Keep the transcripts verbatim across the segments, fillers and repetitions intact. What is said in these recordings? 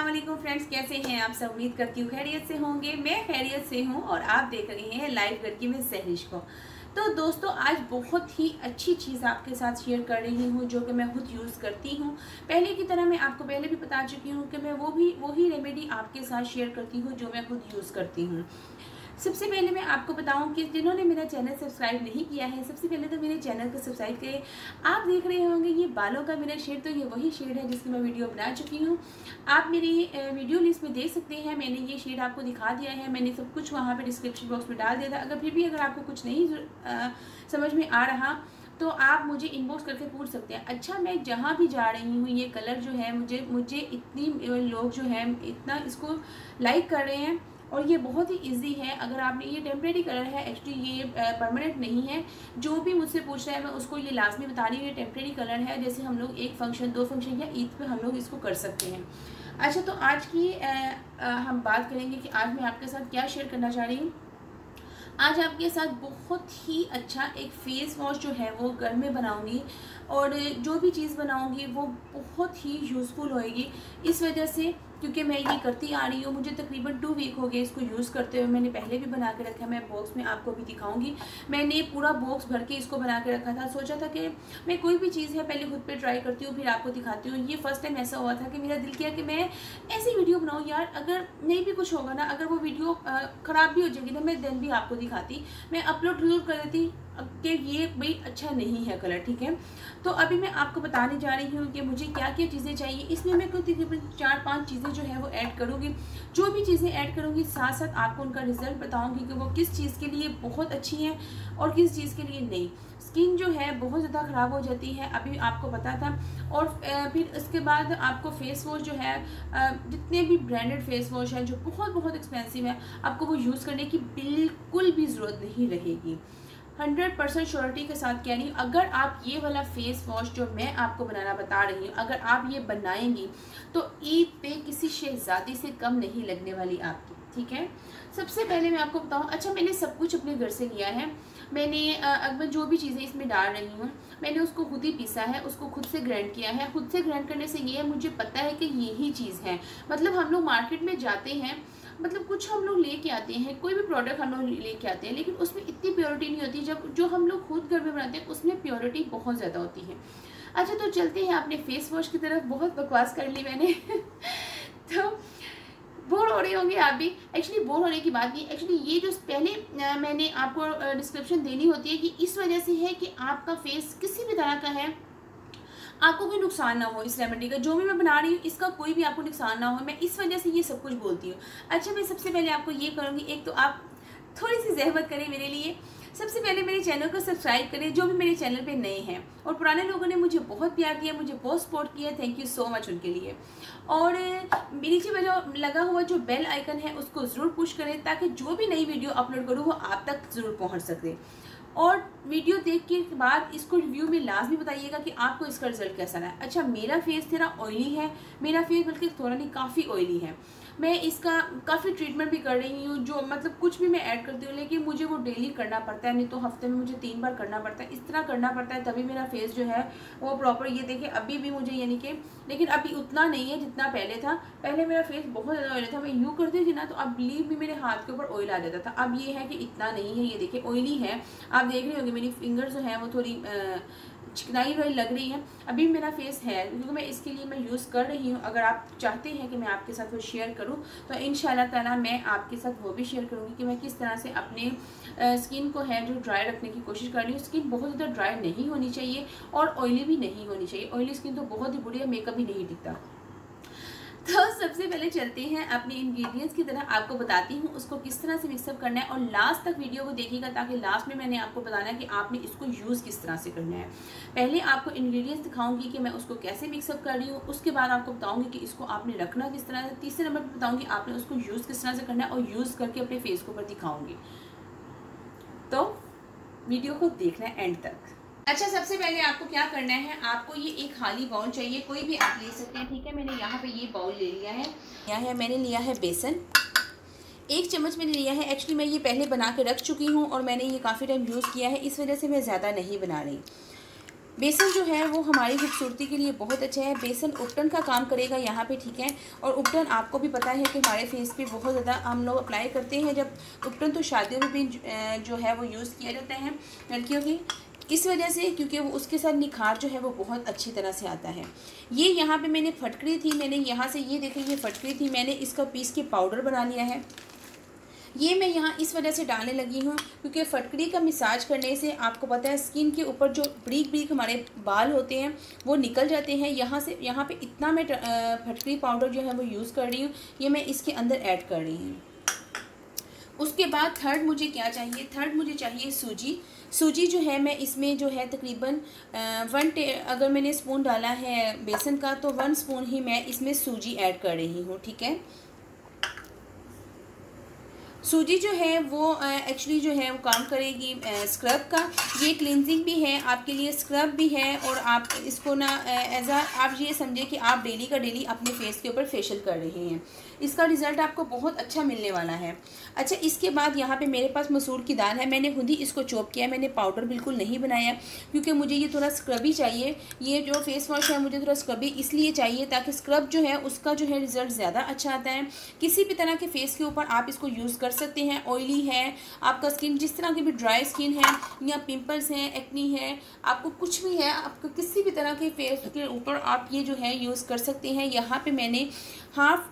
अस्सलाम वालेकुम फ्रेंड्स, कैसे हैं आप सब? उम्मीद करती हूँ खैरियत से होंगे। मैं खैरियत से हूँ और आप देख रहे हैं लाइव करके मैं सहरिश को। तो दोस्तों, आज बहुत ही अच्छी चीज़ आपके साथ शेयर कर रही हूँ जो कि मैं खुद यूज़ करती हूँ। पहले की तरह मैं आपको पहले भी बता चुकी हूँ कि मैं वो भी वही रेमेडी आपके साथ शेयर करती हूँ जो मैं खुद यूज़ करती हूँ। सबसे पहले मैं आपको बताऊं कि जिन्होंने मेरा चैनल सब्सक्राइब नहीं किया है, सबसे पहले तो मेरे चैनल को सब्सक्राइब करें। आप देख रहे होंगे ये बालों का मेरा शेड, तो ये वही शेड है जिसकी मैं वीडियो बना चुकी हूँ। आप मेरी वीडियो लिस्ट में देख सकते हैं, मैंने ये शेड आपको दिखा दिया है। मैंने सब कुछ वहाँ पर डिस्क्रिप्शन बॉक्स में डाल दिया था। अगर फिर भी अगर आपको कुछ नहीं आ, समझ में आ रहा तो आप मुझे इनबॉक्स करके पूछ सकते हैं। अच्छा, मैं जहाँ भी जा रही हूँ ये कलर जो है मुझे मुझे इतनी लोग जो हैं इतना इसको लाइक कर रहे हैं और ये बहुत ही इजी है। अगर आपने ये टेम्प्रेरी कलर है, एक्चुअली ये परमानेंट नहीं है। जो भी मुझसे पूछ रहा है मैं उसको ये लाजमी बता रही हूँ ये टेम्प्रेरी कलर है। जैसे हम लोग एक फंक्शन, दो फंक्शन या ईद पे हम लोग इसको कर सकते हैं। अच्छा, तो आज की आ, आ, हम बात करेंगे कि आज मैं आपके साथ क्या शेयर करना चाह रही हूँ। आज आपके साथ बहुत ही अच्छा एक फेस वॉश जो है वो घर में बनाऊंगी और जो भी चीज़ बनाऊंगी वो बहुत ही यूज़फुल होएगी। इस वजह से क्योंकि मैं ये करती आ रही हूँ, मुझे तकरीबन टू वीक हो गए इसको यूज़ करते हुए। मैंने पहले भी बना के रखा है, मैं बॉक्स में आपको भी दिखाऊंगी। मैंने पूरा बॉक्स भर के इसको बना के रखा था। सोचा था कि मैं कोई भी चीज़ है पहले खुद पे ट्राई करती हूँ फिर आपको दिखाती हूँ। ये फर्स्ट टाइम ऐसा हुआ था कि मेरा दिल किया कि मैं ऐसी वीडियो बनाऊँ यार, अगर नहीं भी कुछ होगा ना, अगर वो वीडियो ख़राब भी हो जाएगी ना, मैं दिन भी आपको दिखाती, मैं अपलोड जरूर कर देती कि ये भाई अच्छा नहीं है कलर, ठीक है। तो अभी मैं आपको बताने जा रही हूँ कि मुझे क्या क्या चीज़ें चाहिए। इसमें मैं कुछ तकरीबन चार पांच चीज़ें जो है वो ऐड करूँगी। जो भी चीज़ें ऐड करूँगी साथ साथ आपको उनका रिज़ल्ट बताऊँगी कि वो किस चीज़ के लिए बहुत अच्छी हैं और किस चीज़ के लिए नहीं। स्किन जो है बहुत ज़्यादा ख़राब हो जाती है, अभी आपको पता था। और फिर इसके बाद आपको फेस वॉश जो है, जितने भी ब्रांडेड फेस वॉश हैं जो बहुत बहुत एक्सपेंसिव है, आपको वो यूज़ करने की बिल्कुल भी ज़रूरत नहीं रहेगी। हंड्रेड परसेंट श्योरिटी के साथ कह रही हूँ, अगर आप ये वाला फेस वॉश जो मैं आपको बनाना बता रही हूँ, अगर आप ये बनाएंगी तो ईद पे किसी शहजादी से कम नहीं लगने वाली आपकी, ठीक है। सबसे पहले मैं आपको बताऊँ, अच्छा मैंने सब कुछ अपने घर से लिया है। मैंने अगर जो भी चीज़ें इसमें डाल रही हूँ मैंने उसको खुद ही पीसा है, उसको खुद से ग्राइंड किया है। खुद से ग्राइंड करने से ये है, मुझे पता है कि यही चीज़ है। मतलब हम लोग मार्केट में जाते हैं, मतलब कुछ हम लोग लेके आते हैं, कोई भी प्रोडक्ट हम लोग लेके आते हैं, लेकिन उसमें इतनी प्योरिटी नहीं होती जब जो हम लोग खुद घर में बनाते हैं, उसमें प्योरिटी बहुत ज़्यादा होती है। अच्छा, तो चलते हैं अपने फेस वॉश की तरफ। बहुत बकवास कर ली मैंने तो बोर हो रहे होंगे आप भी। एक्चुअली बोर होने की बात नहीं, एक्चुअली ये जो पहले मैंने आपको डिस्क्रिप्शन देनी होती है कि इस वजह से है कि आपका फेस किसी भी तरह का है आपको कोई नुकसान ना हो। इस रेमेडी का जो भी मैं बना रही हूँ इसका कोई भी आपको नुकसान ना हो, मैं इस वजह से ये सब कुछ बोलती हूँ। अच्छा, मैं सबसे पहले आपको ये करूँगी, एक तो आप थोड़ी सी जहमत करें मेरे लिए। सबसे पहले मेरे चैनल को सब्सक्राइब करें जो भी मेरे चैनल पे नए हैं, और पुराने लोगों ने मुझे बहुत प्यार दिया, मुझे बहुत सपोर्ट किया, थैंक यू सो मच उनके लिए। और नीचे में जो लगा हुआ जो बेल आइकन है उसको ज़रूर पुश करें ताकि जो भी नई वीडियो अपलोड करूँ वो आप तक ज़रूर पहुँच सके। और वीडियो देख के बाद इसको रिव्यू में लाजमी बताइएगा कि आपको इसका रिजल्ट कैसा रहा है। अच्छा, मेरा फेस थोड़ा ऑयली है, मेरा फेस बल्कि थोड़ा नहीं काफ़ी ऑयली है। मैं इसका काफ़ी ट्रीटमेंट भी कर रही हूँ, जो मतलब कुछ भी मैं ऐड करती हूँ, लेकिन मुझे वो डेली करना पड़ता है, नहीं तो हफ्ते में मुझे तीन बार करना पड़ता है। इस तरह करना पड़ता है तभी मेरा फेस जो है वो प्रॉपर, ये देखिए अभी भी मुझे, यानी कि लेकिन अभी उतना नहीं है जितना पहले था। पहले मेरा फेस बहुत ज़्यादा ऑयली था, मैं यूँ करती थी ना तो अब बिलीव भी मेरे हाथ के ऊपर ऑयल आ जाता था। अब ये है कि इतना नहीं है, ये देखिए ऑयली है। आप देख रहे होंगे मेरी फिंगर्स जो हैं वो थोड़ी चिकनाई वाली लग रही है। अभी मेरा फेस है क्योंकि मैं इसके लिए मैं यूज़ कर रही हूँ। अगर आप चाहते हैं कि मैं आपके साथ वो शेयर करूँ तो इंशाल्लाह ताला मैं आपके साथ वो भी शेयर करूँगी कि मैं किस तरह से अपने स्किन को है जो ड्राई रखने की कोशिश कर रही हूँ। स्किन बहुत ज़्यादा ड्राई नहीं होनी चाहिए और ऑयली भी नहीं होनी चाहिए। ऑयली स्किन तो बहुत ही बुरी है, मेकअप ही नहीं दिखता। तो सबसे पहले चलते हैं अपने इंग्रेडिएंट्स की तरह, आपको बताती हूँ उसको किस तरह से मिक्सअप करना है। और लास्ट तक वीडियो को देखिएगा ताकि लास्ट में मैंने आपको बताना है कि आपने इसको यूज़ किस तरह से करना है। पहले आपको इंग्रेडिएंट्स दिखाऊंगी कि मैं उसको कैसे मिक्सअप कर रही हूँ, उसके बाद आपको बताऊँगी कि इसको आपने रखना किस तरह से, तीसरे नंबर पर बताऊँगी आपने उसको यूज़ किस तरह से करना है, और यूज़ करके अपने फेस के ऊपर दिखाऊँगी। तो वीडियो को देखना है एंड तक। अच्छा, सबसे पहले आपको क्या करना है, आपको ये एक खाली बाउल चाहिए, कोई भी आप ले सकते हैं, ठीक है। मैंने यहाँ पे ये बाउल ले लिया है। यहाँ है मैंने लिया है बेसन, एक चम्मच मैंने लिया है। एक्चुअली मैं ये पहले बना के रख चुकी हूँ और मैंने ये काफ़ी टाइम यूज़ किया है, इस वजह से मैं ज़्यादा नहीं बना रही। बेसन जो है वो हमारी खूबसूरती के लिए बहुत अच्छा है। बेसन उपटन का काम करेगा यहाँ पे, ठीक है। और उपटन आपको भी पता है कि हमारे फेस पे बहुत ज़्यादा हम लोग अप्लाई करते हैं। जब उपटन तो शादियों में भी जो है वो यूज़ किया जाता है लड़कियों की, इस वजह से क्योंकि वो उसके साथ निखार जो है वो बहुत अच्छी तरह से आता है। ये यहाँ पे मैंने फटकरी थी, मैंने यहाँ से ये देखें ये फटकरी थी, मैंने इसका पीस के पाउडर बना लिया है। ये मैं यहाँ इस वजह से डालने लगी हूँ क्योंकि फटकरी का मिसाज करने से आपको पता है स्किन के ऊपर जो ब्रीक ब्रीक हमारे बाल होते हैं वो निकल जाते हैं। यहाँ से यहाँ पे इतना मैं फटकरी पाउडर जो है वो यूज़ कर रही हूँ, ये मैं इसके अंदर ऐड कर रही हूँ। उसके बाद थर्ड मुझे क्या चाहिए, थर्ड मुझे चाहिए सूजी। सूजी जो है मैं इसमें जो है तकरीबन वन टे अगर मैंने स्पून डाला है बेसन का तो वन स्पून ही मैं इसमें सूजी ऐड कर रही हूँ, ठीक है। सूजी जो है वो एक्चुअली जो है वो काम करेगी स्क्रब का, ये क्लिनजिंग भी है आपके लिए, स्क्रब भी है। और आप इसको ना एज आ आप ये समझे कि आप डेली का डेली अपने फेस के ऊपर फेशियल कर रहे हैं, इसका रिज़ल्ट आपको बहुत अच्छा मिलने वाला है। अच्छा, इसके बाद यहाँ पे मेरे पास मसूर की दाल है, मैंने खुद ही इसको चॉप किया है, मैंने पाउडर बिल्कुल नहीं बनाया क्योंकि मुझे ये थोड़ा स्क्रबी चाहिए। ये जो फेस वॉश है मुझे थोड़ा स्क्रबी इसलिए चाहिए ताकि स्क्रब जो है उसका जो है रिज़ल्ट ज़्यादा अच्छा आता है। किसी भी तरह के फेस के ऊपर आप इसको यूज़ कर सकते हैं। ऑयली है आपका स्किन, जिस तरह की भी ड्राई स्किन है या पिंपल्स हैं, एक्नी है, आपको कुछ भी है, आपको किसी भी तरह के फेस के ऊपर आप ये जो है यूज़ कर सकते हैं। यहाँ पे मैंने हाफ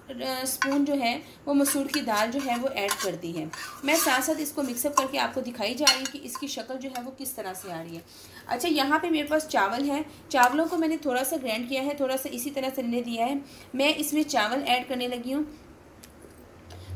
स्पून जो है वो मसूर की दाल जो है वो ऐड कर दी है। मैं साथ साथ इसको मिक्सअप करके आपको दिखाई जा रही है कि इसकी शक्ल जो है वो किस तरह से आ रही है। अच्छा, यहाँ पे मेरे पास चावल है, चावलों को मैंने थोड़ा सा ग्राइंड किया है, थोड़ा सा इसी तरह से रहने दिया है। मैं इसमें चावल ऐड करने लगी हूँ,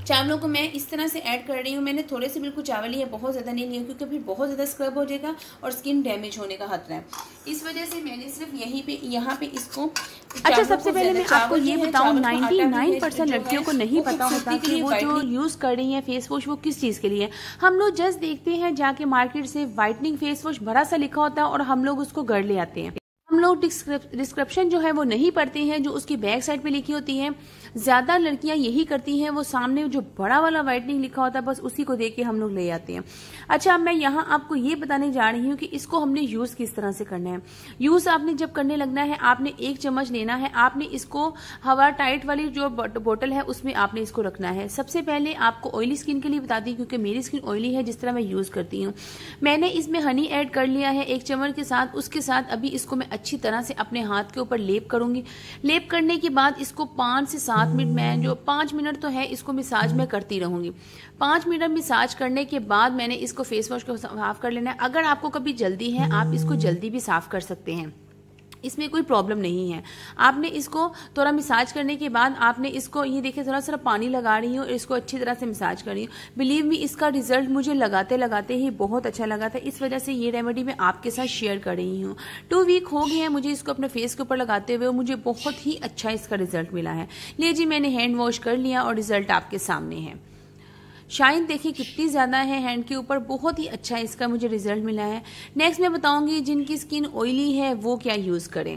चावलों को मैं इस तरह से ऐड कर रही हूँ। मैंने थोड़े से बिल्कुल चावल लिए, बहुत ज़्यादा नहीं लिए क्योंकि फिर बहुत ज़्यादा स्क्रब हो जाएगा और स्किन डैमेज होने का खतरा है, इस वजह से मैंने सिर्फ यहीं पे यहाँ पे इसको। अच्छा, सबसे पहले मैं आपको ये बताऊँ निन्यानवे परसेंट लड़कियों को नहीं पता होता कि वो जो यूज़ कर रही है फेस वॉश वो किस चीज़ के लिए। हम लोग जस्ट देखते हैं जाके मार्केट से वाइटनिंग फेस वॉश भरा सा लिखा होता है और हम लोग उसको घर ले आते हैं। हम लोग डिस्क्रिप्शन जो है वो नहीं पढ़ते हैं जो उसकी बैक साइड पे लिखी होती है। ज़्यादा लड़कियां यही करती हैं, वो सामने जो बड़ा वाला वाइटनिंग लिखा होता है बस उसी को देख के हम लोग ले आते हैं। अच्छा, मैं यहाँ आपको ये बताने जा रही हूँ कि इसको हमने यूज़ किस तरह से करना है। यूज़ आपने जब करने लगना है, आपने एक चम्मच लेना है, आपने इसको हवा टाइट वाली जो बोतल है उसमें आपने इसको रखना है। सबसे पहले आपको ऑयली स्किन के लिए बताती हूँ क्योंकि मेरी स्किन ऑयली है जिस तरह मैं यूज़ करती हूँ। मैंने इसमें हनी ऐड कर लिया है एक चम्मच के साथ, उसके साथ अभी इसको मैं अच्छी तरह से अपने हाथ के ऊपर लेप करूंगी। लेप करने के बाद इसको पाँच से सात मिनट मैं जो पाँच मिनट तो है इसको मिसाज मैं करती रहूंगी। पाँच मिनट मिसाज करने के बाद मैंने इसको फेस वॉश को साफ कर लेना है। अगर आपको कभी जल्दी है आप इसको जल्दी भी साफ कर सकते हैं, इसमें कोई प्रॉब्लम नहीं है। आपने इसको थोड़ा मिसाज करने के बाद आपने इसको ये देखिए थोड़ा सा पानी लगा रही हूँ और इसको अच्छी तरह से मिसाज कर रही हूँ। बिलीव मी, इसका रिजल्ट मुझे लगाते लगाते ही बहुत अच्छा लगा था, इस वजह से ये रेमेडी मैं आपके साथ शेयर कर रही हूँ। टू वीक हो गए हैं मुझे इसको अपने फेस के ऊपर लगाते हुए, मुझे बहुत ही अच्छा इसका रिजल्ट मिला है। ले जी, मैंने हैंड वॉश कर लिया और रिजल्ट आपके सामने है। शाइन देखिए कितनी ज़्यादा है हैंड के ऊपर, बहुत ही अच्छा इसका मुझे रिजल्ट मिला है। नेक्स्ट मैं बताऊंगी जिनकी स्किन ऑयली है वो क्या यूज़ करें।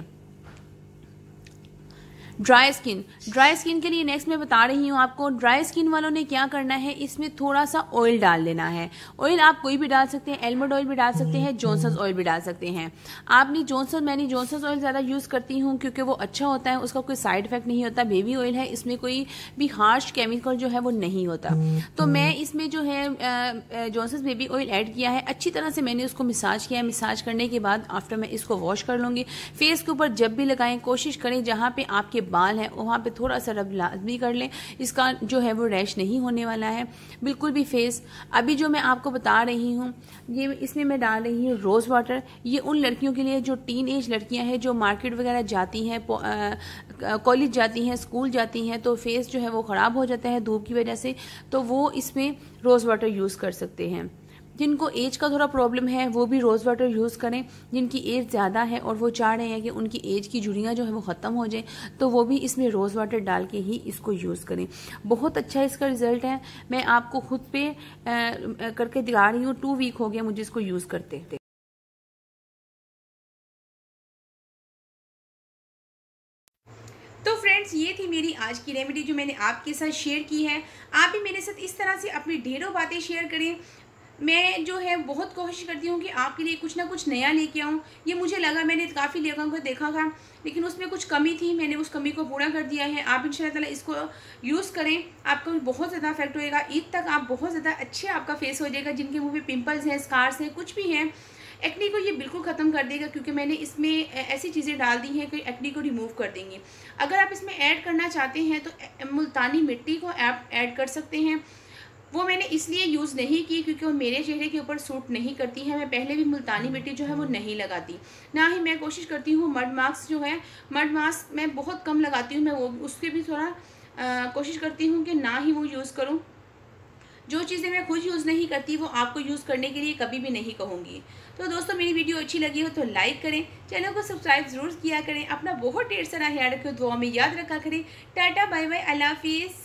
ड्राई स्किन, ड्राई स्किन के लिए नेक्स्ट मैं बता रही हूँ आपको। ड्राई स्किन वालों ने क्या करना है, इसमें थोड़ा सा ऑयल डाल लेना है। ऑयल आप कोई भी डाल सकते हैं, एलमंड ऑयल भी डाल सकते हैं, जॉनसन्स ऑयल भी डाल सकते हैं। आपने जॉनसन मैंने जॉनसन्स ऑयल ज़्यादा यूज़ करती हूँ क्योंकि वो अच्छा होता है, उसका कोई साइड इफेक्ट नहीं होता। बेबी ऑयल है, इसमें कोई भी हार्श केमिकल जो है वो नहीं होता। तो मैं इसमें जो है जॉनसन्स बेबी ऑयल ऐड किया है, अच्छी तरह से मैंने उसको मिसाज किया है। मिसाज करने के बाद आफ्टर मैं इसको वॉश कर लूँगी। फेस के ऊपर जब भी लगाएं कोशिश करें जहाँ पर आपके बाल है वहाँ पे थोड़ा सा रब लाजमी कर लें, इसका जो है वो रैश नहीं होने वाला है बिल्कुल भी। फेस अभी जो मैं आपको बता रही हूँ ये इसमें मैं डाल रही हूँ रोज़ वाटर। ये उन लड़कियों के लिए जो टीन एज लड़कियाँ हैं जो मार्केट वगैरह जाती हैं, कॉलेज जाती हैं, स्कूल जाती हैं, तो फेस जो है वो ख़राब हो जाता है धूप की वजह से, तो वो इसमें रोज़ वाटर यूज़ कर सकते हैं। जिनको एज का थोड़ा प्रॉब्लम है वो भी रोज़ वाटर यूज़ करें। जिनकी एज ज़्यादा है और वो चाह रहे हैं कि उनकी एज की झुर्रियाँ जो है वो ख़त्म हो जाए तो वो भी इसमें रोज़ वाटर डाल के ही इसको यूज़ करें। बहुत अच्छा इसका रिज़ल्ट है, मैं आपको खुद पे आ, करके दिखा रही हूँ। टू वीक हो गया मुझे इसको यूज़ करते थे। तो फ्रेंड्स, ये थी मेरी आज की रेमेडी जो मैंने आपके साथ शेयर की है। आप भी मेरे साथ इस तरह से अपनी ढेरों बातें शेयर करें। मैं जो है बहुत कोशिश करती हूँ कि आपके लिए कुछ ना कुछ नया लेके आऊँ। ये मुझे लगा, मैंने काफ़ी लोगों को देखा था लेकिन उसमें कुछ कमी थी, मैंने उस कमी को पूरा कर दिया है। आप इंशाअल्लाह ताला इसको यूज़ करें, आपको बहुत ज़्यादा इफेक्ट होएगा। ईद तक आप बहुत ज़्यादा अच्छे आपका फेस हो जाएगा। जिनके मुँह पर पिम्पल्स हैं, स्कार्स हैं, कुछ भी हैं, एक्ने को ये बिल्कुल ख़त्म कर देगा, क्योंकि मैंने इसमें ऐसी चीज़ें डाल दी हैं कि एक्ने को रिमूव कर देंगी। अगर आप इसमें ऐड करना चाहते हैं तो मुल्तानी मिट्टी को आप ऐड कर सकते हैं। वो मैंने इसलिए यूज़ नहीं की क्योंकि वो मेरे चेहरे के ऊपर सूट नहीं करती है। मैं पहले भी मुल्तानी मिट्टी जो है वो नहीं लगाती, ना ही मैं कोशिश करती हूँ। मड मास्क जो है, मड मास्क मैं बहुत कम लगाती हूँ। मैं वो उसके भी थोड़ा आ, कोशिश करती हूँ कि ना ही वो यूज़ करूँ। जो चीज़ें मैं खुद यूज़ नहीं करती वो आपको यूज़ करने के लिए कभी भी नहीं कहूँगी। तो दोस्तों, मेरी वीडियो अच्छी लगी हो तो लाइक करें, चैनल को सब्सक्राइब ज़रूर किया करें। अपना बहुत ढेर सारा ख्याल रखें, दुआ में याद रखा करें। टाटा, बाय बाय, अल्लाह हाफिज़।